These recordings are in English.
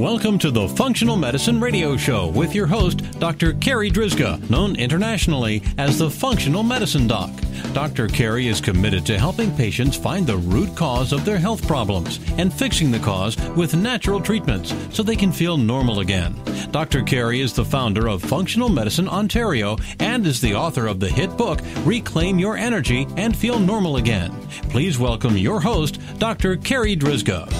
Welcome to the Functional Medicine Radio Show with your host, Dr. Carrie Drzyzga, known internationally as the Functional Medicine Doc. Dr. Carrie is committed to helping patients find the root cause of their health problems and fixing the cause with natural treatments so they can feel normal again. Dr. Carrie is the founder of Functional Medicine Ontario and is the author of the hit book, Reclaim Your Energy and Feel Normal Again. Please welcome your host, Dr. Carrie Drzyzga.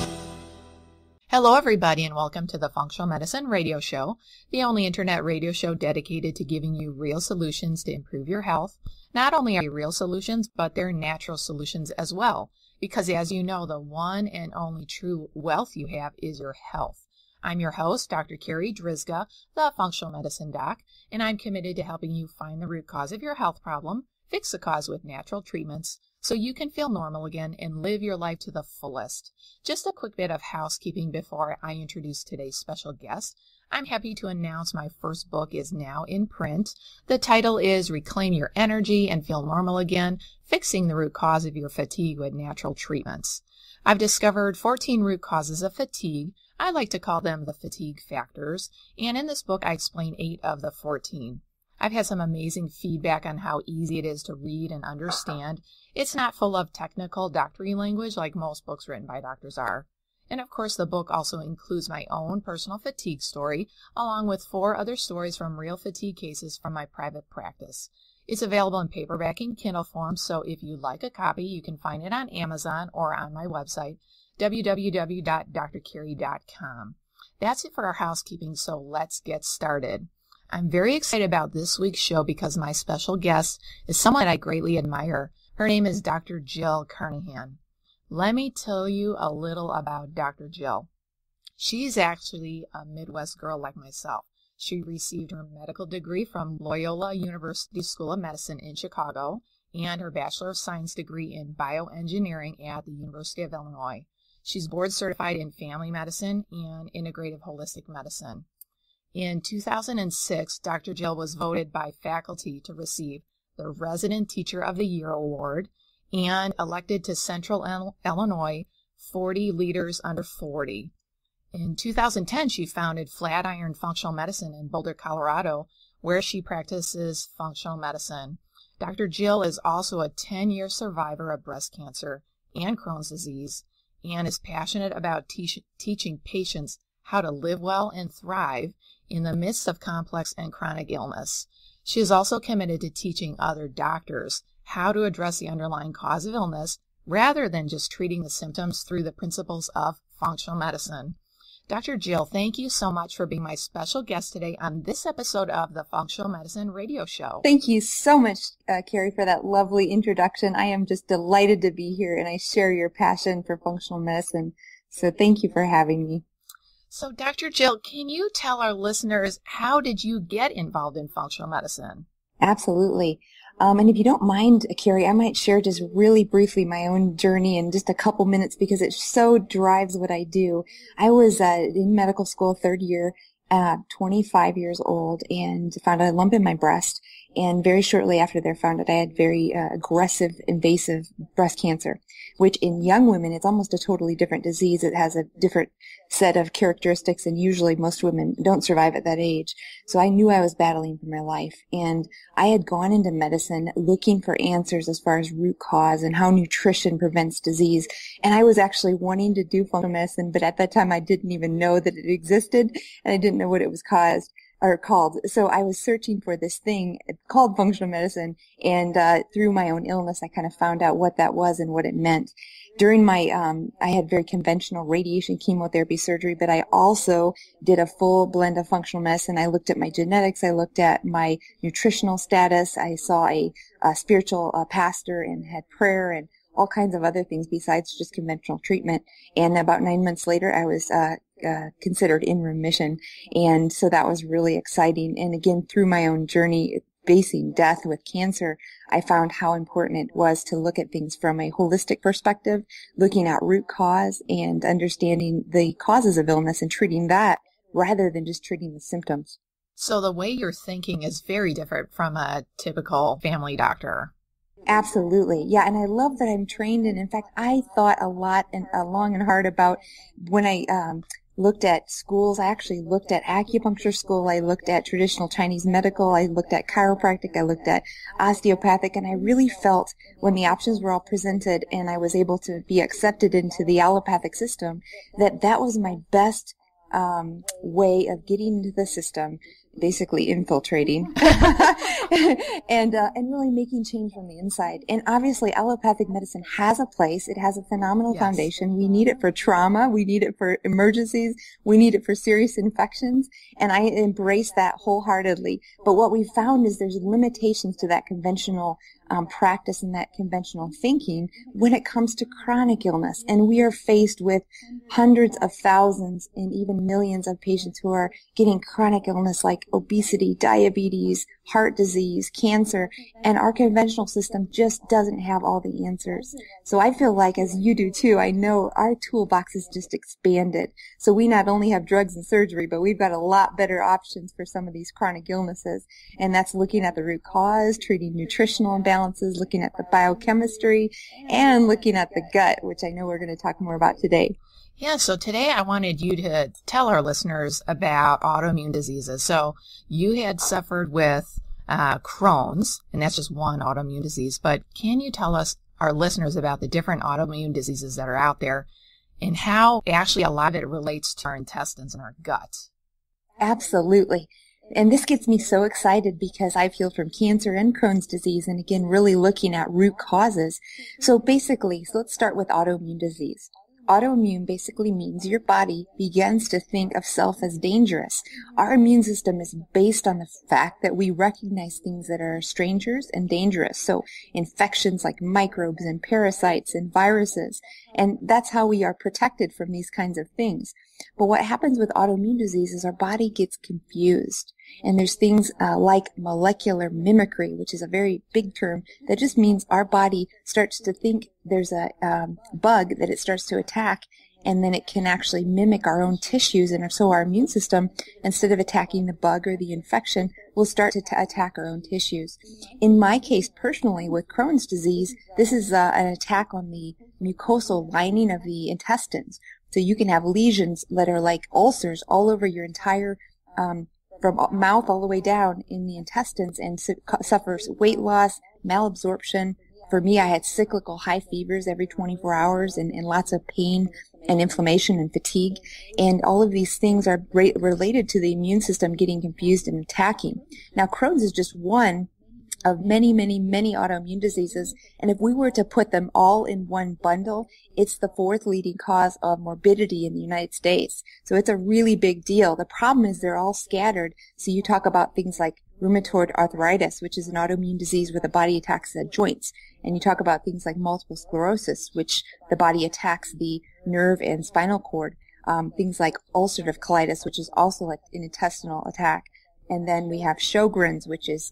Hello, everybody, and welcome to the Functional Medicine Radio Show, the only internet radio show dedicated to giving you real solutions to improve your health. Not only are they real solutions, but they're natural solutions as well, because as you know, the one and only true wealth you have is your health. I'm your host, Dr. Carrie Drzyzga, the Functional Medicine Doc, and I'm committed to helping you find the root cause of your health problem, fix the cause with natural treatments, so you can feel normal again and live your life to the fullest. Just a quick bit of housekeeping before I introduce today's special guest. I'm happy to announce my first book is now in print. The title is Reclaim Your Energy and Feel Normal Again, Fixing the Root Cause of Your Fatigue with Natural Treatments. I've discovered 14 root causes of fatigue. I like to call them the fatigue factors. And in this book, I explain 8 of the 14. I've had some amazing feedback on how easy it is to read and understand. It's not full of technical doctory language like most books written by doctors are. And of course, the book also includes my own personal fatigue story, along with 4 other stories from real fatigue cases from my private practice. It's available in paperback and Kindle form, so if you'd like a copy, you can find it on Amazon or on my website, www.drcarrie.com. That's it for our housekeeping, so let's get started. I'm very excited about this week's show because my special guest is someone that I greatly admire. Her name is Dr. Jill Carnahan. Let me tell you a little about Dr. Jill. She's actually a Midwest girl like myself. She received her medical degree from Loyola University School of Medicine in Chicago and her Bachelor of Science degree in bioengineering at the University of Illinois. She's board certified in Family Medicine and Integrative Holistic Medicine. In 2006, Dr. Jill was voted by faculty to receive the Resident Teacher of the Year Award and elected to Central Illinois 40 Leaders Under 40. In 2010, she founded Flatiron Functional Medicine in Boulder, Colorado, where she practices functional medicine. Dr. Jill is also a 10-year survivor of breast cancer and Crohn's disease and is passionate about teaching patients how to live well and thrive in the midst of complex and chronic illness. She is also committed to teaching other doctors how to address the underlying cause of illness rather than just treating the symptoms through the principles of functional medicine. Dr. Jill, thank you so much for being my special guest today on this episode of the Functional Medicine Radio Show. Thank you so much, Carrie, for that lovely introduction. I am just delighted to be here, and I share your passion for functional medicine. So thank you for having me. So, Dr. Jill, can you tell our listeners, how did you get involved in functional medicine? Absolutely. And if you don't mind, Carrie, I might share just really briefly my own journey in just a couple minutes because it so drives what I do. I was in medical school, 3rd year, 25 years old, and found a lump in my breast. And very shortly after they found out I had very aggressive, invasive breast cancer, which in young women, it's almost a totally different disease. It has a different set of characteristics, and usually most women don't survive at that age. So I knew I was battling for my life, and I had gone into medicine looking for answers as far as root cause and how nutrition prevents disease. And I was actually wanting to do functional medicine, but at that time I didn't even know that it existed, and I didn't know what it was caused. Or called. So I was searching for this thing called functional medicine, and through my own illness, I kind of found out what that was and what it meant. During my, I had very conventional radiation chemotherapy surgery, but I also did a full blend of functional medicine. I looked at my genetics. I looked at my nutritional status. I saw a spiritual pastor and had prayer and all kinds of other things besides just conventional treatment. And about 9 months later, I was considered in remission. And so that was really exciting. And again, through my own journey, facing death with cancer, I found how important it was to look at things from a holistic perspective, looking at root cause and understanding the causes of illness and treating that rather than just treating the symptoms. So the way you're thinking is very different from a typical family doctor. Absolutely. Yeah. And I love that I'm trained. And in fact, I thought a lot and long and hard about when I looked at schools. I actually looked at acupuncture school. I looked at traditional Chinese medical. I looked at chiropractic. I looked at osteopathic. And I really felt when the options were all presented and I was able to be accepted into the allopathic system, that that was my best way of getting into the system, basically infiltrating and really making change from the inside. And obviously allopathic medicine has a place. It has a phenomenal foundation. We need it for trauma. We need it for emergencies. We need it for serious infections. And I embrace that wholeheartedly. But what we found is there's limitations to that conventional practice and that conventional thinking when it comes to chronic illness. And we are faced with hundreds of thousands and even millions of patients who are getting chronic illness like obesity, diabetes, heart disease, cancer, and our conventional system just doesn't have all the answers. So I feel like, as you do too, I know our toolbox is just expanded. So we not only have drugs and surgery, but we've got a lot better options for some of these chronic illnesses. And that's looking at the root cause, treating nutritional imbalances, looking at the biochemistry, and looking at the gut, which I know we're going to talk more about today. Yeah, so today I wanted you to tell our listeners about autoimmune diseases. So you had suffered with Crohn's, and that's just one autoimmune disease, but can you tell us, our listeners, about the different autoimmune diseases that are out there and how actually a lot of it relates to our intestines and our gut? Absolutely. And this gets me so excited because I've healed from cancer and Crohn's disease, and again, really looking at root causes. So basically, let's start with autoimmune disease. Autoimmune basically means your body begins to think of self as dangerous. Our immune system is based on the fact that we recognize things that are strangers and dangerous. So infections like microbes and parasites and viruses. And that's how we are protected from these kinds of things. But what happens with autoimmune disease is our body gets confused. And there's things like molecular mimicry, which is a very big term that just means our body starts to think there's a bug that it starts to attack, and then it can actually mimic our own tissues, and so our immune system, instead of attacking the bug or the infection, will start to attack our own tissues. In my case, personally, with Crohn's disease, this is an attack on the mucosal lining of the intestines. So you can have lesions that are like ulcers all over your entire from mouth all the way down in the intestines, and suffers weight loss, malabsorption. For me, I had cyclical high fevers every 24 hours and lots of pain and inflammation and fatigue. And all of these things are related to the immune system getting confused and attacking. Now, Crohn's is just one of many, many, many autoimmune diseases. And if we were to put them all in one bundle, it's the fourth leading cause of morbidity in the United States. So it's a really big deal. The problem is they're all scattered. So you talk about things like rheumatoid arthritis, which is an autoimmune disease where the body attacks the joints. And you talk about things like multiple sclerosis, which the body attacks the nerve and spinal cord. Things like ulcerative colitis, which is also like an intestinal attack. And then we have Sjogren's, which is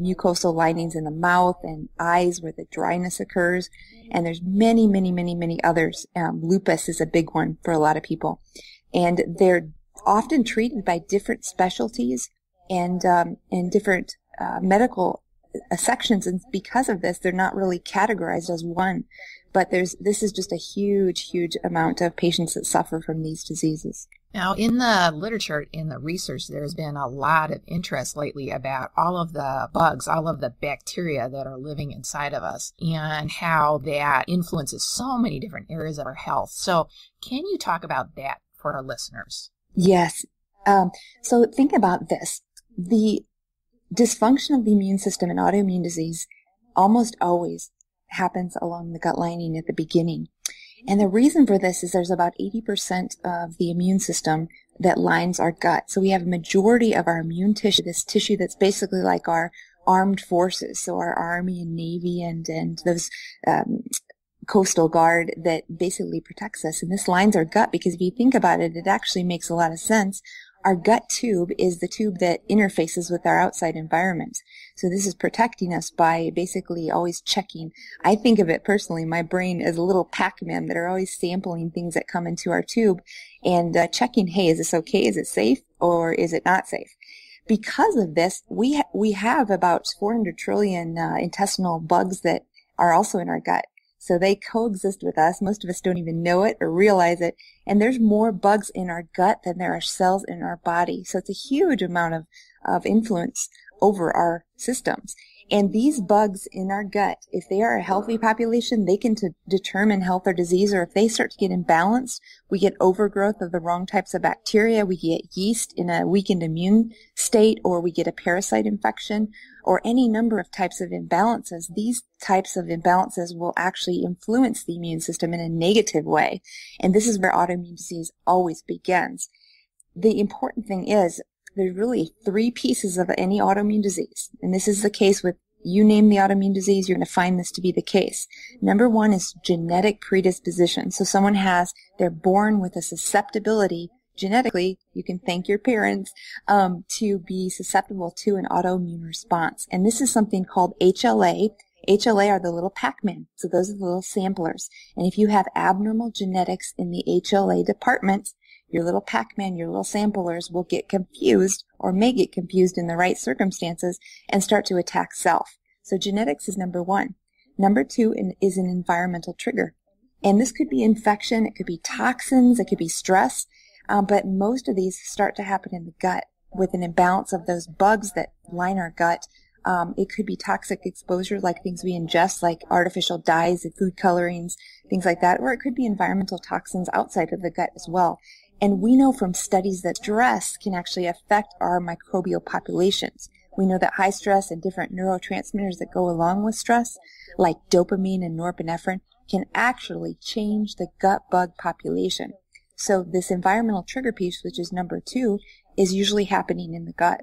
mucosal linings in the mouth and eyes where the dryness occurs. And there's many, many, many, many others. Lupus is a big one for a lot of people. And they're often treated by different specialties and different medical sections. And because of this, they're not really categorized as one. But this is just a huge, huge amount of patients that suffer from these diseases. Now, in the literature, in the research, there's been a lot of interest lately about all of the bugs, all of the bacteria that are living inside of us, and how that influences so many different areas of our health. So can you talk about that for our listeners? Yes. So think about this. The dysfunction of the immune system in autoimmune disease almost always happens along the gut lining at the beginning. And the reason for this is there's about 80% of the immune system that lines our gut. So we have a majority of our immune tissue, this tissue that's basically like our armed forces, so our army and navy and those coastal guard that basically protects us. And this lines our gut because if you think about it, it actually makes a lot of sense. Our gut tube is the tube that interfaces with our outside environment. So this is protecting us by basically always checking. I think of it personally, my brain, as a little Pac-Man that are always sampling things that come into our tube and checking, hey, is this okay? Is it safe or is it not safe? Because of this, we have about 400 trillion intestinal bugs that are also in our gut. So they coexist with us. Most of us don't even know it or realize it. And there's more bugs in our gut than there are cells in our body. So it's a huge amount of influence over our systems. And these bugs in our gut, if they are a healthy population, they can determine health or disease. Or if they start to get imbalanced, we get overgrowth of the wrong types of bacteria, we get yeast in a weakened immune state, or we get a parasite infection, or any number of types of imbalances. These types of imbalances will actually influence the immune system in a negative way. And this is where autoimmune disease always begins. The important thing is, there's really three pieces of any autoimmune disease, and this is the case with, you name the autoimmune disease, you're going to find this to be the case. Number one is genetic predisposition. So someone has, they're born with a susceptibility, genetically, you can thank your parents, to be susceptible to an autoimmune response. And this is something called HLA. HLA are the little Pac-Man, so those are the little samplers. And if you have abnormal genetics in the HLA department, your little Pac-Man, your little samplers will get confused or may get confused in the right circumstances and start to attack self. So genetics is number one. Number two is an environmental trigger. And this could be infection, it could be toxins, it could be stress, but most of these start to happen in the gut with an imbalance of those bugs that line our gut. It could be toxic exposure, like things we ingest, like artificial dyes and food colorings, things like that, or it could be environmental toxins outside of the gut as well. And we know from studies that stress can actually affect our microbial populations. We know that high stress and different neurotransmitters that go along with stress, like dopamine and norepinephrine, can actually change the gut bug population. So this environmental trigger piece, which is number two, is usually happening in the gut.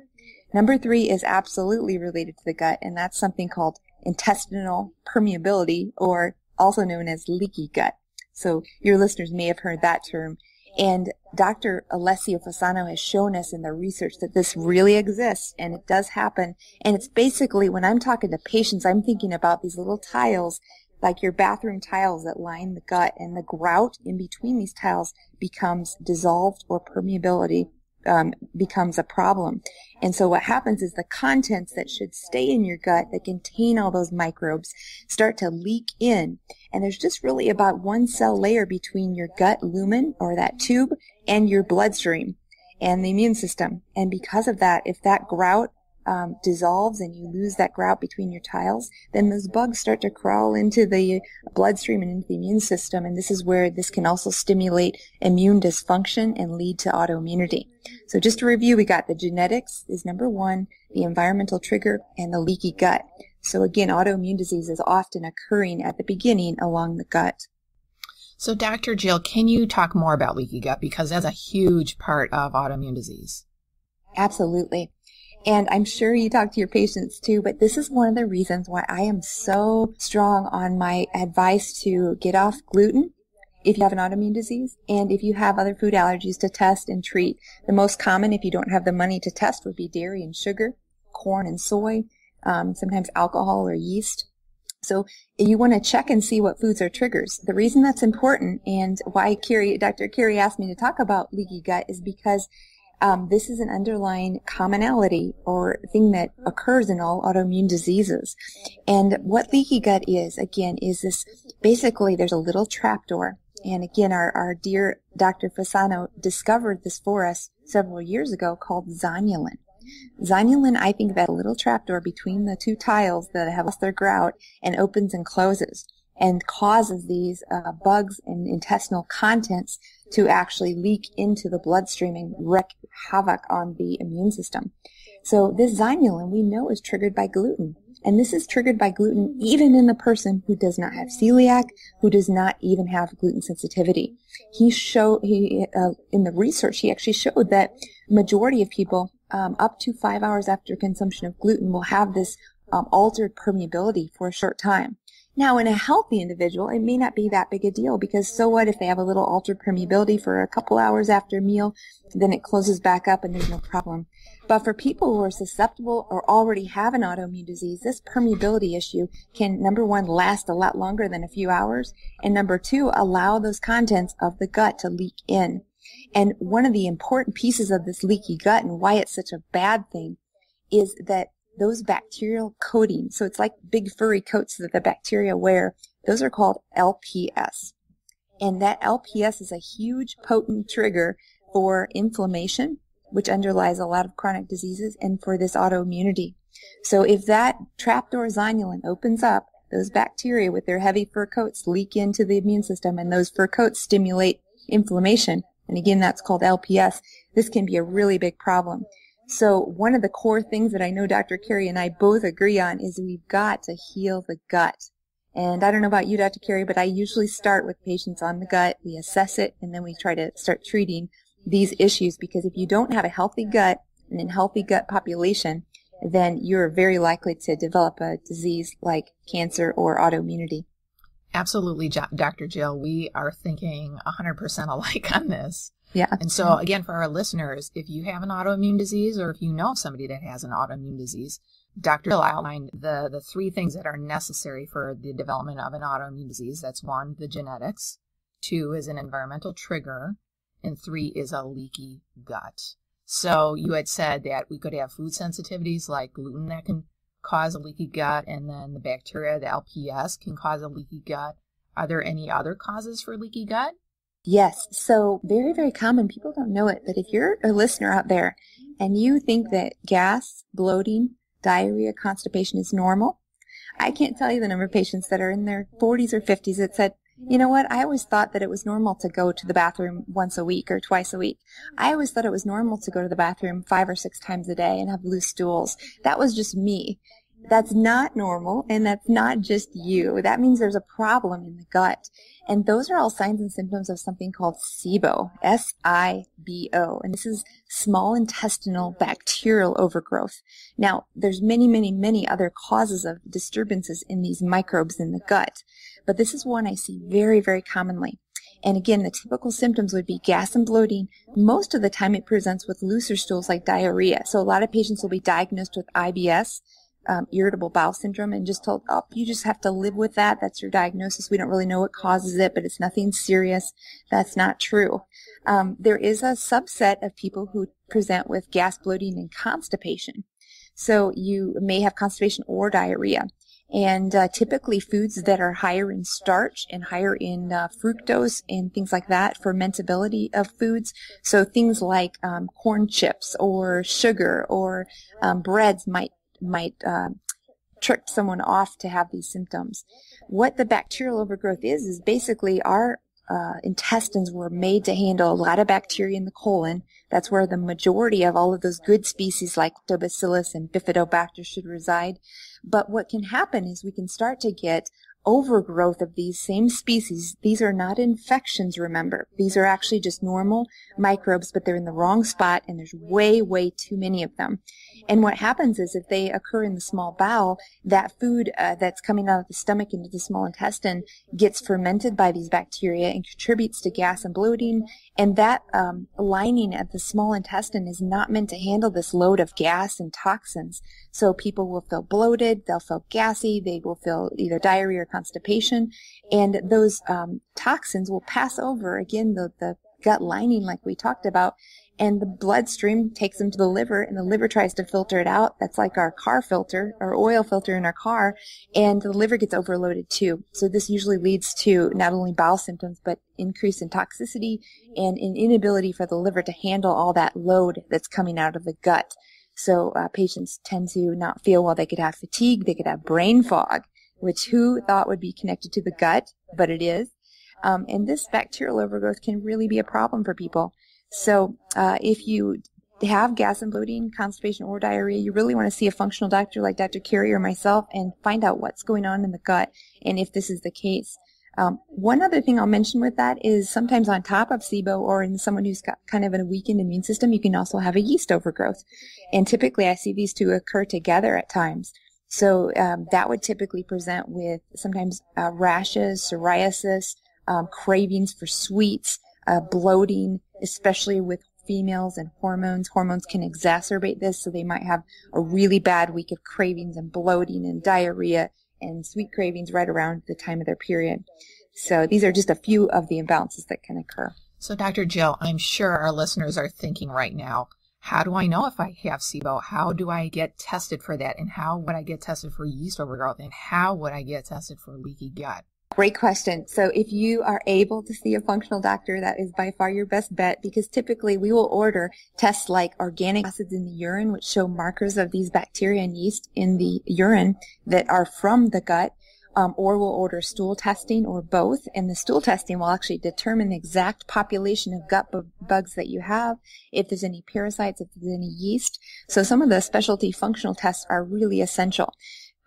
Number three is absolutely related to the gut, and that's something called intestinal permeability, or also known as leaky gut. So your listeners may have heard that term. And Dr. Alessio Fasano has shown us in the research that this really exists, and it does happen. And it's basically, when I'm talking to patients, I'm thinking about these little tiles, like your bathroom tiles that line the gut, and the grout in between these tiles becomes dissolved, or permeability becomes a problem. And so what happens is the contents that should stay in your gut, that contain all those microbes, start to leak in. And there's just really about one cell layer between your gut lumen, or that tube, and your bloodstream and the immune system. And because of that, if that grout dissolves and you lose that grout between your tiles, then those bugs start to crawl into the bloodstream and into the immune system, and this is where this can also stimulate immune dysfunction and lead to autoimmunity. So just to review, we got the genetics is number one, the environmental trigger, and the leaky gut. So again, autoimmune disease is often occurring at the beginning along the gut. So Dr. Jill, can you talk more about leaky gut, because that's a huge part of autoimmune disease? Absolutely. And I'm sure you talk to your patients too, but this is one of the reasons why I am so strong on my advice to get off gluten if you have an autoimmune disease, and if you have other food allergies, to test and treat. The most common, if you don't have the money to test, would be dairy and sugar, corn and soy, sometimes alcohol or yeast. So you want to check and see what foods are triggers. The reason that's important, and why Dr. Carrie asked me to talk about leaky gut, is because this is an underlying commonality or thing that occurs in all autoimmune diseases. And what leaky gut is, again, is this, basically there's a little trapdoor. And again, our dear Dr. Fasano discovered this for us several years ago, called zonulin. Zonulin, I think, that little trapdoor between the two tiles that have lost their grout and opens and closes, and causes these bugs and intestinal contents to actually leak into the bloodstream and wreak havoc on the immune system. So this zonulin, we know, is triggered by gluten. And this is triggered by gluten even in the person who does not have celiac, who does not even have gluten sensitivity. In the research, he actually showed that majority of people up to 5 hours after consumption of gluten will have this altered permeability for a short time. Now, in a healthy individual, it may not be that big a deal, because so what if they have a little altered permeability for a couple hours after a meal, then it closes back up and there's no problem. But for people who are susceptible or already have an autoimmune disease, this permeability issue can, number one, last a lot longer than a few hours, and number two, allow those contents of the gut to leak in. And one of the important pieces of this leaky gut, and why it's such a bad thing, is that those bacterial coatings, so it's like big furry coats that the bacteria wear, those are called LPS. And that LPS is a huge potent trigger for inflammation, which underlies a lot of chronic diseases, and for this autoimmunity. So if that trapdoor zonulin opens up, those bacteria with their heavy fur coats leak into the immune system, and those fur coats stimulate inflammation. And again, that's called LPS. This can be a really big problem. So one of the core things that I know Dr. Carrie and I both agree on is we've got to heal the gut. And I don't know about you, Dr. Carrie, but I usually start with patients on the gut. We assess it, and then we try to start treating these issues, because if you don't have a healthy gut and a healthy gut population, then you're very likely to develop a disease like cancer or autoimmunity. Absolutely, Dr. Jill. We are thinking 100% alike on this. Yeah. And so, again, for our listeners, if you have an autoimmune disease, or if you know somebody that has an autoimmune disease, Dr. Jill outlined the three things that are necessary for the development of an autoimmune disease. That's one, the genetics. Two is an environmental trigger. And three is a leaky gut. So you had said that we could have food sensitivities like gluten that can cause a leaky gut, and then the bacteria, the LPS, can cause a leaky gut. Are there any other causes for leaky gut? Yes. So very, very common. People don't know it, but if you're a listener out there and you think that gas, bloating, diarrhea, constipation is normal, I can't tell you the number of patients that are in their 40s or 50s that said, you know what, I always thought that it was normal to go to the bathroom once a week or twice a week. I always thought it was normal to go to the bathroom 5 or 6 times a day and have loose stools. That was just me. That's not normal, and that's not just you. That means there's a problem in the gut. And those are all signs and symptoms of something called SIBO, S-I-B-O. And this is small intestinal bacterial overgrowth. Now, there's many, many, many other causes of disturbances in these microbes in the gut, but this is one I see very, very commonly. And again, the typical symptoms would be gas and bloating. Most of the time it presents with looser stools like diarrhea. So a lot of patients will be diagnosed with IBS, irritable bowel syndrome, and just told, oh, you just have to live with that. That's your diagnosis. We don't really know what causes it, but it's nothing serious. That's not true. There is a subset of people who present with gas, bloating, and constipation. So you may have constipation or diarrhea. And typically foods that are higher in starch and higher in fructose and things like that, fermentability of foods. So things like corn chips or sugar or breads might trick someone off to have these symptoms. What the bacterial overgrowth is basically our intestines were made to handle a lot of bacteria in the colon. That's where the majority of all of those good species like lactobacillus and bifidobacter should reside. But what can happen is we can start to get overgrowth of these same species. These are not infections, remember. These are actually just normal microbes, but they're in the wrong spot, and there's way, way too many of them. And what happens is if they occur in the small bowel, that food that's coming out of the stomach into the small intestine gets fermented by these bacteria and contributes to gas and bloating. And that lining of the small intestine is not meant to handle this load of gas and toxins. So people will feel bloated, they'll feel gassy, they will feel either diarrhea or constipation, and those toxins will pass over, again, the gut lining like we talked about, and the bloodstream takes them to the liver, and the liver tries to filter it out. That's like our car filter, our oil filter in our car, and the liver gets overloaded too. So this usually leads to not only bowel symptoms, but increase in toxicity and an inability for the liver to handle all that load that's coming out of the gut. So patients tend to not feel well. They could have fatigue, they could have brain fog, which who thought would be connected to the gut, but it is. And this bacterial overgrowth can really be a problem for people. So if you have gas and bloating, constipation, or diarrhea, you really want to see a functional doctor like Dr. Carrie or myself and find out what's going on in the gut and if this is the case. One other thing I'll mention with that is sometimes on top of SIBO or in someone who's got kind of a weakened immune system, you can also have a yeast overgrowth. And typically I see these two occur together at times. So that would typically present with sometimes rashes, psoriasis, cravings for sweets, bloating, especially with females and hormones. Hormones can exacerbate this, so they might have a really bad week of cravings and bloating and diarrhea and sweet cravings right around the time of their period. So these are just a few of the imbalances that can occur. So Dr. Jill, I'm sure our listeners are thinking right now, how do I know if I have SIBO? How do I get tested for that? And how would I get tested for yeast overgrowth? And how would I get tested for leaky gut? Great question. So if you are able to see a functional doctor, that is by far your best bet, because typically we will order tests like organic acids in the urine, which show markers of these bacteria and yeast in the urine that are from the gut, or we'll order stool testing or both. And the stool testing will actually determine the exact population of gut bugs that you have, if there's any parasites, if there's any yeast. So some of the specialty functional tests are really essential.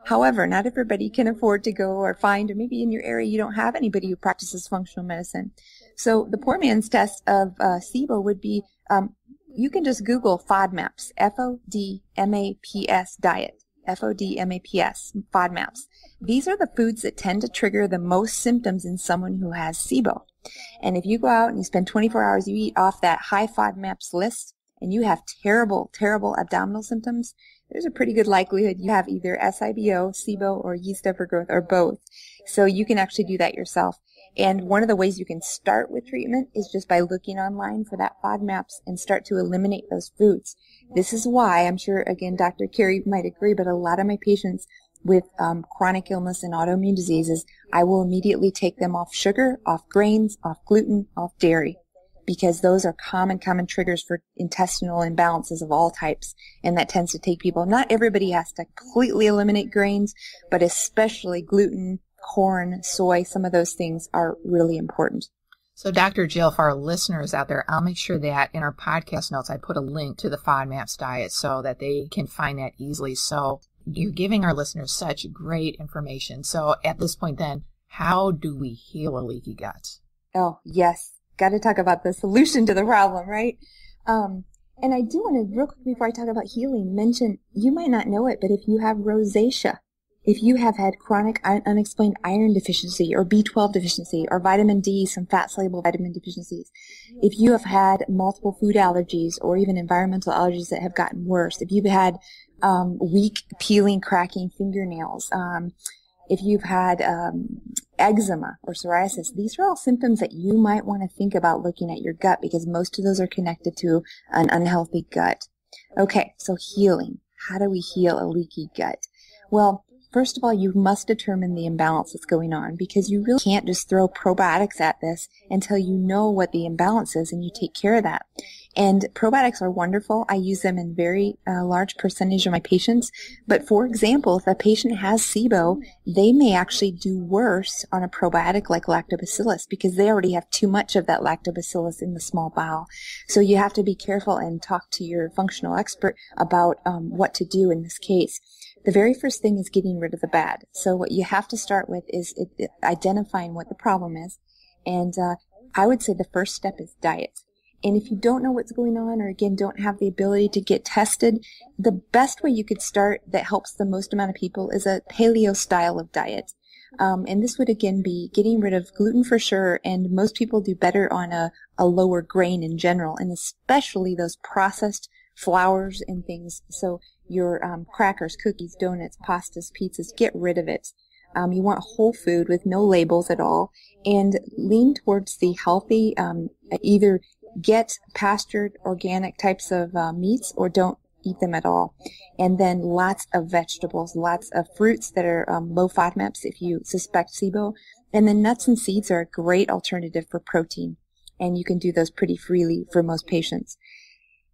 However, not everybody can afford to go or find, or maybe in your area you don't have anybody who practices functional medicine. So the poor man's test of SIBO would be, you can just Google FODMAPS, F-O-D-M-A-P-S diet, F-O-D-M-A-P-S, FODMAPS. These are the foods that tend to trigger the most symptoms in someone who has SIBO. And if you go out and you spend 24 hours, you eat off that high FODMAPS list, and you have terrible, terrible abdominal symptoms, there's a pretty good likelihood you have either SIBO, SIBO, or yeast overgrowth, or both. So you can actually do that yourself. And one of the ways you can start with treatment is just by looking online for that FODMAPs and start to eliminate those foods. This is why, I'm sure, again, Dr. Carrie might agree, but a lot of my patients with chronic illness and autoimmune diseases, I will immediately take them off sugar, off grains, off gluten, off dairy, because those are common triggers for intestinal imbalances of all types, and that tends to take people. Not everybody has to completely eliminate grains, but especially gluten, corn, soy, some of those things are really important. So Dr. Jill, for our listeners out there, I'll make sure that in our podcast notes I put a link to the FODMAPs diet so that they can find that easily. So you're giving our listeners such great information. So at this point then, how do we heal a leaky gut? Oh, yes. Got to talk about the solution to the problem, right? And I do want to, real quick before I talk about healing, mention, you might not know it, but if you have rosacea, if you have had chronic unexplained iron deficiency or B12 deficiency or vitamin D, some fat-soluble vitamin deficiencies, if you have had multiple food allergies or even environmental allergies that have gotten worse, if you've had weak, peeling, cracking fingernails, if you've had eczema or psoriasis, these are all symptoms that you might want to think about looking at your gut, because most of those are connected to an unhealthy gut. Okay, so healing. How do we heal a leaky gut? Well, first of all, you must determine the imbalance that's going on, because you really can't just throw probiotics at this until you know what the imbalance is and you take care of that. And probiotics are wonderful. I use them in very large percentage of my patients. But for example, if a patient has SIBO, they may actually do worse on a probiotic like lactobacillus, because they already have too much of that lactobacillus in the small bowel. So you have to be careful and talk to your functional expert about what to do in this case. The very first thing is getting rid of the bad. So what you have to start with is identifying what the problem is. And I would say the first step is diet. And if you don't know what's going on, or again, don't have the ability to get tested, the best way you could start that helps the most amount of people is a paleo style of diet. And this would again be getting rid of gluten for sure, and most people do better on a lower grain in general, and especially those processed flours and things. So your crackers, cookies, donuts, pastas, pizzas, get rid of it. You want whole food with no labels at all, and lean towards the healthy, either get pastured organic types of meats or don't eat them at all. And then lots of vegetables, lots of fruits that are low FODMAPs if you suspect SIBO. And then nuts and seeds are a great alternative for protein, and you can do those pretty freely for most patients.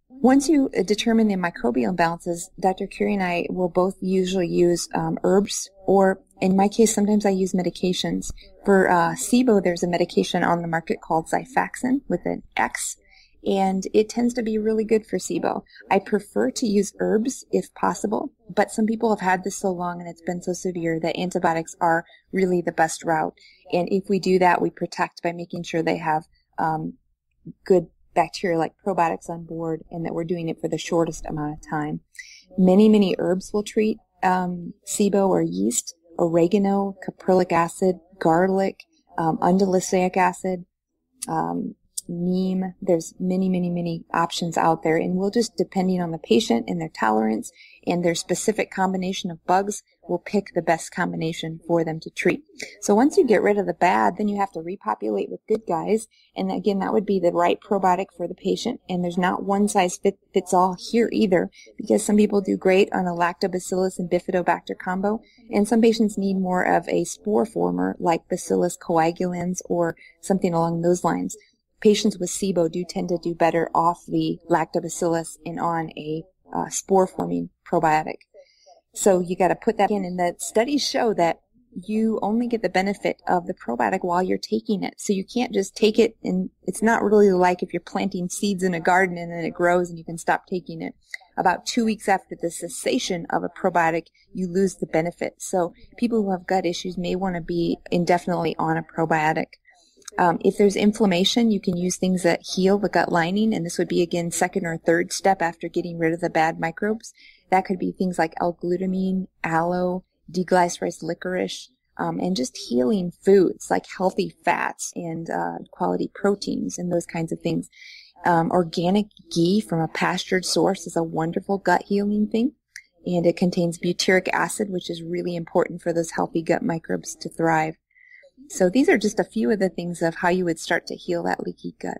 Once you determine the microbial imbalances, Dr. Curie and I will both usually use herbs, or in my case, sometimes I use medications. For SIBO, there's a medication on the market called Xifaxan with an X, and it tends to be really good for SIBO. I prefer to use herbs if possible, but some people have had this so long and it's been so severe that antibiotics are really the best route. And if we do that, we protect by making sure they have good bacteria like probiotics on board, and that we're doing it for the shortest amount of time. Many herbs will treat SIBO or yeast: oregano, caprylic acid, garlic, undecylenic acid, neem. There's many options out there, and we'll just, depending on the patient and their tolerance and their specific combination of bugs, we'll pick the best combination for them to treat. So once you get rid of the bad, then you have to repopulate with good guys, and again, that would be the right probiotic for the patient, and there's not one size fits all here either, because some people do great on a lactobacillus and bifidobacter combo, and some patients need more of a spore former like bacillus coagulans or something along those lines. Patients with SIBO do tend to do better off the lactobacillus and on a spore-forming probiotic. So you got to put that in, and the studies show that you only get the benefit of the probiotic while you're taking it. So you can't just take it, and it's not really like if you're planting seeds in a garden and then it grows and you can stop taking it. About 2 weeks after the cessation of a probiotic, you lose the benefit. So people who have gut issues may want to be indefinitely on a probiotic. If there's inflammation, you can use things that heal the gut lining, and this would be, again, second or third step after getting rid of the bad microbes. That could be things like L-glutamine, aloe, deglycyrrhizinated licorice, and just healing foods like healthy fats and quality proteins and those kinds of things. Organic ghee from a pastured source is a wonderful gut healing thing, and it contains butyric acid, which is really important for those healthy gut microbes to thrive. So these are just a few of the things of how you would start to heal that leaky gut.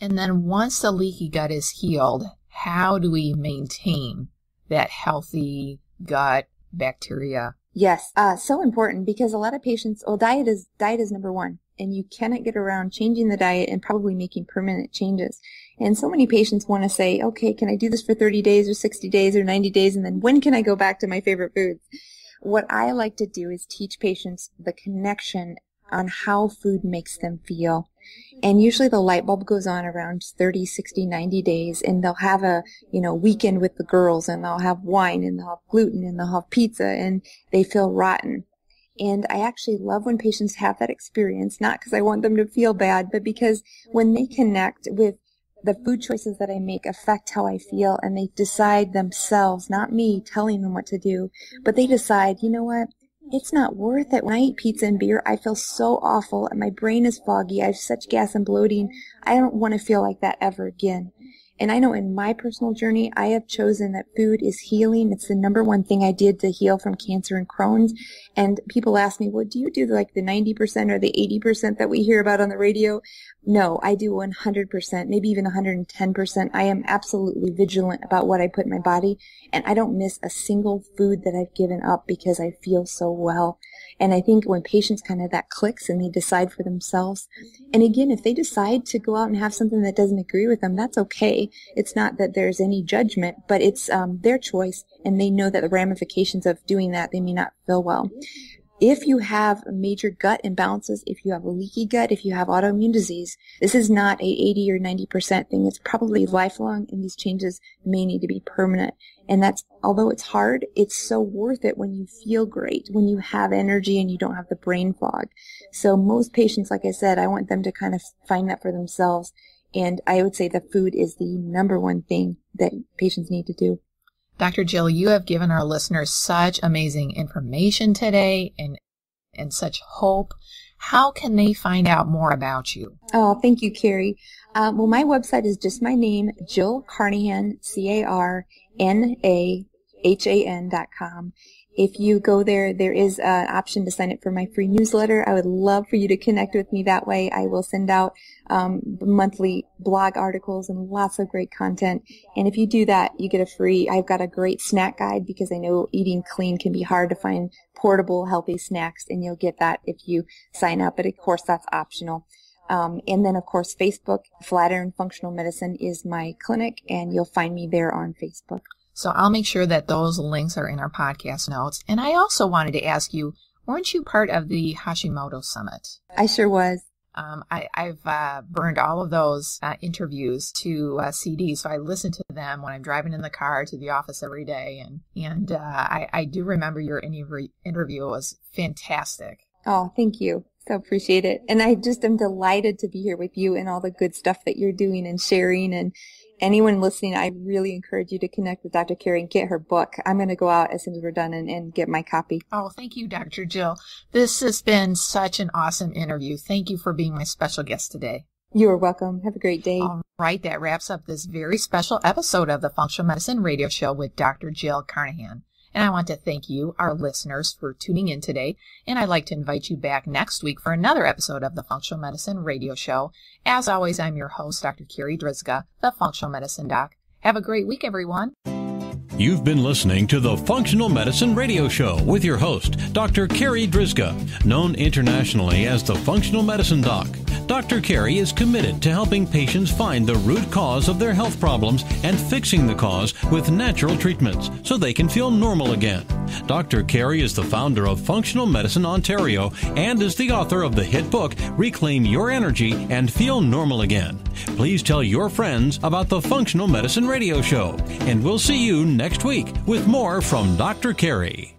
And then once the leaky gut is healed, how do we maintain that healthy gut bacteria? Yes, so important, because a lot of patients, well, diet is number one, and you cannot get around changing the diet and probably making permanent changes. And so many patients want to say, okay, can I do this for 30 days or 60 days or 90 days, and then when can I go back to my favorite foods? What I like to do is teach patients the connection on how food makes them feel. And usually the light bulb goes on around 30, 60, 90 days, and they'll have a, weekend with the girls, and they'll have wine, and they'll have gluten, and they'll have pizza, and they feel rotten. And I actually love when patients have that experience, not because I want them to feel bad, but because when they connect with the food choices that I make affect how I feel, and they decide themselves, not me telling them what to do, but they decide, you know what? It's not worth it. When I eat pizza and beer, I feel so awful, and my brain is foggy. I have such gas and bloating. I don't want to feel like that ever again. And I know in my personal journey, I have chosen that food is healing. It's the number one thing I did to heal from cancer and Crohn's. And people ask me, well, do you do like the 90% or the 80% that we hear about on the radio? No, I do 100%, maybe even 110%. I am absolutely vigilant about what I put in my body. And I don't miss a single food that I've given up because I feel so well. And I think when patients kind of that clicks and they decide for themselves, and again, if they decide to go out and have something that doesn't agree with them, that's okay. It's not that there's any judgment, but it's their choice, and they know that the ramifications of doing that, they may not feel well. If you have major gut imbalances, if you have a leaky gut, if you have autoimmune disease, this is not a 80 or 90% thing. It's probably lifelong, and these changes may need to be permanent. And that's, although it's hard, it's so worth it when you feel great, when you have energy and you don't have the brain fog. So most patients, like I said, I want them to kind of find that for themselves. And I would say the food is the number one thing that patients need to do. Dr. Jill, you have given our listeners such amazing information today and such hope. How can they find out more about you? Oh, thank you, Carrie. Well, my website is just my name, Jill Carnahan, CarNahan.com. If you go there, there is an option to sign up for my free newsletter. I would love for you to connect with me that way. I will send out monthly blog articles and lots of great content. And if you do that, you get I've got a great snack guide, because I know eating clean can be hard to find portable, healthy snacks, and you'll get that if you sign up. But of course, that's optional. And then, of course, Facebook, Flatiron Functional Medicine is my clinic, and you'll find me there on Facebook. So I'll make sure that those links are in our podcast notes. And I also wanted to ask you, weren't you part of the Hashimoto Summit? I sure was. I've burned all of those interviews to CDs, so I listen to them when I'm driving in the car to the office every day. And I do remember your interview. It was fantastic. Oh, thank you. So appreciate it. And I just am delighted to be here with you and all the good stuff that you're doing and sharing. And anyone listening, I really encourage you to connect with Dr. Carrie and get her book. I'm going to go out as soon as we're done and get my copy. Oh, thank you, Dr. Jill. This has been such an awesome interview. Thank you for being my special guest today. You're welcome. Have a great day. All right. That wraps up this very special episode of the Functional Medicine Radio Show with Dr. Jill Carnahan. And I want to thank you, our listeners, for tuning in today. And I'd like to invite you back next week for another episode of the Functional Medicine Radio Show. As always, I'm your host, Dr. Carrie Drzyzga, the Functional Medicine Doc. Have a great week, everyone. You've been listening to the Functional Medicine Radio Show with your host, Dr. Carrie Drzyzga, known internationally as the Functional Medicine Doc. Dr. Carrie is committed to helping patients find the root cause of their health problems and fixing the cause with natural treatments so they can feel normal again. Dr. Carrie is the founder of Functional Medicine Ontario and is the author of the hit book, Reclaim Your Energy and Feel Normal Again. Please tell your friends about the Functional Medicine Radio Show, and we'll see you next week with more from Dr. Carrie.